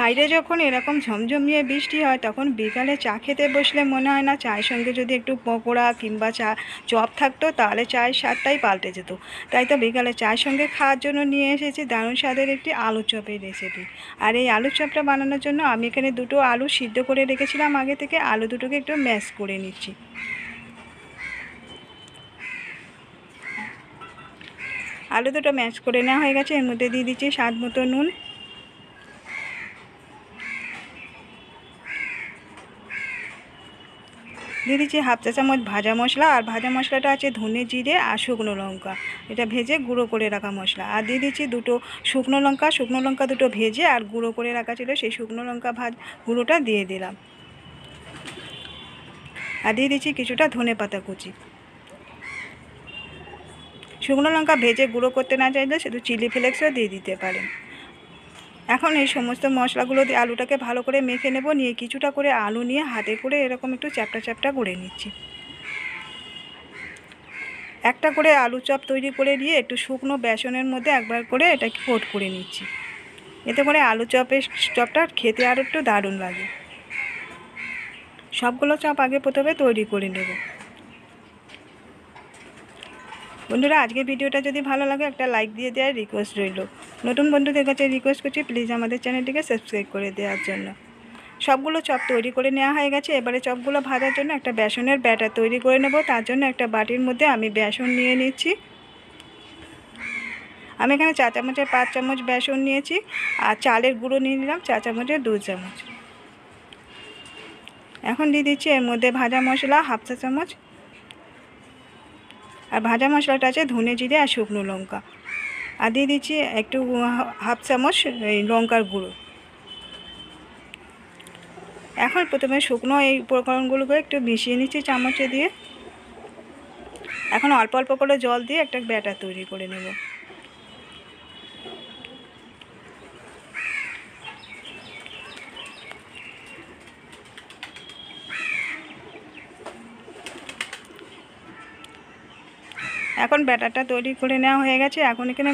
বাইরে যখন এরকম ঝমঝমিয়ে বৃষ্টি হয় তখন বিকালে চা খেতে বসলে মনে হয় না চায়ের সঙ্গে যদি একটু পকোড়া কিংবা চা চপ থাকতো তাহলে চায়ের স্বাদটাই পাল্টে যেত। তাই তো বিকালে চায়ের সঙ্গে খাওয়ার জন্য নিয়ে এসেছি দারুণ স্বাদের একটি আলু চপের রেসিপি। আর এই আলু চপটা বানানোর জন্য আমি এখানে দুটো আলু সিদ্ধ করে রেখেছিলাম আগে থেকে, আলু দুটোকে একটু ম্যাশ করে নিচ্ছি। আলু দুটো ম্যাশ করে নেওয়া হয়ে গেছে, এর মধ্যে দিয়ে দিচ্ছি স্বাদ মতো নুন, দিয়ে দিচ্ছি হাফ চা চামচ ভাজা মশলা। আর ভাজা মশলাটা আছে ধনে জিরে আর শুকনো লঙ্কা, এটা ভেজে গুঁড়ো করে রাখা মশলা। আর দিয়ে দিচ্ছি দুটো শুকনো লঙ্কা, শুকনো লঙ্কা দুটো ভেজে আর গুঁড়ো করে রাখা ছিল সেই শুকনো লঙ্কা গুঁড়োটা দিয়ে দিলাম। আর দিয়ে দিচ্ছি কিছুটা ধনে পাতা কুচি। শুকনো লঙ্কা ভেজে গুঁড়ো করতে না চাইলে শুধু চিলি ফ্লেক্সও দিয়ে দিতে পারেন। এখন এই সমস্ত মশলাগুলো দিয়ে আলুটাকে ভালো করে মেখে নেব, নিয়ে কিছুটা করে আলু নিয়ে হাতে করে এরকম একটু চ্যাপটা চ্যাপটা করে নিচ্ছি। একটা করে আলু চপ তৈরি করে নিয়ে একটু শুকনো বেসনের মধ্যে একবার করে এটাকে কোট করে নিচ্ছি, এতে করে আলু চপটা খেতে আর একটু দারুণ লাগে। সবগুলো চপ আগে প্রথমে তৈরি করে নেব। বন্ধুরা আজকের ভিডিওটা যদি ভালো লাগে একটা লাইক দিয়ে দেওয়ার রিকোয়েস্ট রইল। নতুন বন্ধুদের কাছে রিকোয়েস্ট করছি প্লিজ আমাদের চ্যানেলটিকে সাবস্ক্রাইব করে দেওয়ার জন্য। সবগুলো চপ তৈরি করে নেওয়া হয়ে গেছে, এবারে চপগুলো ভাজার জন্য একটা বেসনের ব্যাটার তৈরি করে নেব। তার জন্য একটা বাটির মধ্যে আমি বেসন নিয়ে নিচ্ছি। আমি এখানে চা চামচের 5 চামচ বেসন নিয়েছি আর চালের গুঁড়ো নিয়ে নিলাম চা চামচের 2 চামচ। এখন দিয়ে দিচ্ছি এর মধ্যে ভাজা মশলা হাফ চা চামচ, আর ভাজা মশলাটা আছে ধনে জিরে আর শুকনো লঙ্কা। আর দিয়ে দিচ্ছি একটু হাফ চামচ লঙ্কার গুঁড়ো। এখন প্রথমে শুকনো এই উপকরণগুলোকে একটু মিশিয়ে নিচ্ছি চামচে দিয়ে। এখন অল্প অল্প করে জল দিয়ে একটা ব্যাটার তৈরি করে নেব। এখন ব্যাটারটা তৈরি করে নেওয়া হয়ে গেছে। এখন এখানে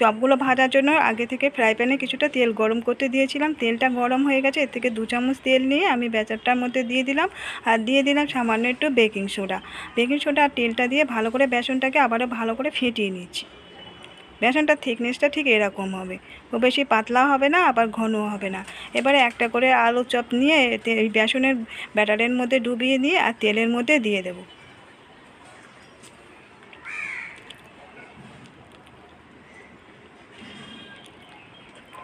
চপগুলো ভাজার জন্য আগে থেকে ফ্রাই প্যানে কিছুটা তেল গরম করতে দিয়েছিলাম, তেলটা গরম হয়ে গেছে। এর থেকে 2 চামচ তেল নিয়ে আমি ব্যাটারটার মধ্যে দিয়ে দিলাম আর দিয়ে দিলাম সামান্য একটু বেকিং সোডা। বেকিং সোডা আর তেলটা দিয়ে ভালো করে বেসনটাকে আবারও ভালো করে ফেটিয়ে নিচ্ছি। বেসনটার থিকনেসটা ঠিক এরকম হবে, খুব বেশি পাতলা হবে না আবার ঘনও হবে না। এবারে একটা করে আলু চপ নিয়ে এই বেসনের ব্যাটারের মধ্যে ডুবিয়ে নিয়ে আর তেলের মধ্যে দিয়ে দেবো।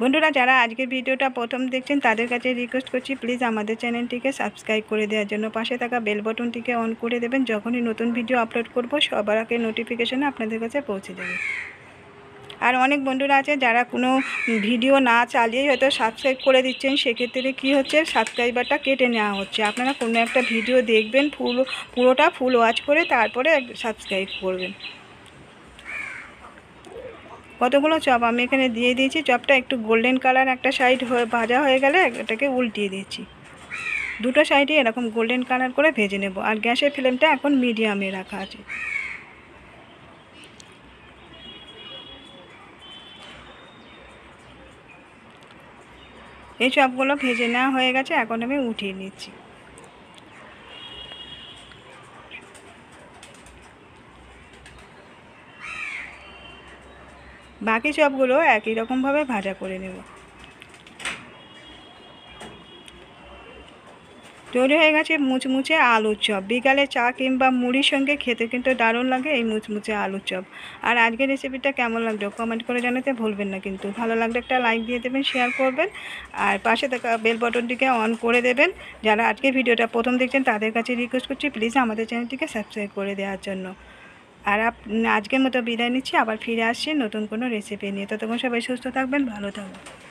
বন্ধুরা যারা আজকের ভিডিওটা প্রথম দেখছেন তাদের কাছে রিকোয়েস্ট করছি প্লিজ আমাদের চ্যানেলটিকে সাবস্ক্রাইব করে দেওয়ার জন্য, পাশে থাকা বেল বাটনটিকে অন করে দেবেন, যখনই নতুন ভিডিও আপলোড করব সবার আগে নোটিফিকেশান আপনাদের কাছে পৌঁছে যাবে। আর অনেক বন্ধুরা আছে যারা কোনো ভিডিও না চালিয়েই হয়তো সাবস্ক্রাইব করে দিচ্ছেন, সেক্ষেত্রে কি হচ্ছে সাবস্ক্রাইবারটা কেটে নেওয়া হচ্ছে। আপনারা কোনো একটা ভিডিও দেখবেন পুরোটা ফুল ওয়াচ করে তারপরে সাবস্ক্রাইব করবেন। কতগুলো চপ আমি এখানে দিয়ে দিয়েছি, চপটা একটু গোল্ডেন কালার একটা সাইড হয়ে ভাজা হয়ে গেলে এটাকে উল্টিয়ে দিয়েছি। দুটো সাইডে এরকম গোল্ডেন কালার করে ভেজে নেব। আর গ্যাসের ফ্লেমটা এখন মিডিয়ামে রাখা আছে। এই চপগুলো ভেজে নেওয়া হয়ে গেছে, এখন আমি উঠিয়ে নিচ্ছি। বাকি চপগুলো একই রকমভাবে ভাজা করে নেব। তৈরি হয়ে গেছে মুচমুচে আলুর চপ। বিকালে চা কিংবা মুড়ির সঙ্গে খেতে কিন্তু দারুণ লাগে এই মুচমুচে আলুর চপ। আর আজকের রেসিপিটা কেমন লাগলো কমেন্ট করে জানাতে ভুলবেন না কিন্তু। ভালো লাগলে একটা লাইক দিয়ে দেবেন, শেয়ার করবেন আর পাশে থাকা বেল বাটনটিকে অন করে দেবেন। যারা আজকে ভিডিওটা প্রথম দেখছেন তাদের কাছে রিকোয়েস্ট করছি প্লিজ আমাদের চ্যানেলটিকে সাবস্ক্রাইব করে দেওয়ার জন্য। আর আজকের মতো বিদায় নিচ্ছি, আবার ফিরে আসছি নতুন কোনো রেসিপি নিয়ে। ততক্ষণ সবাই সুস্থ থাকবেন, ভালো থাকবেন।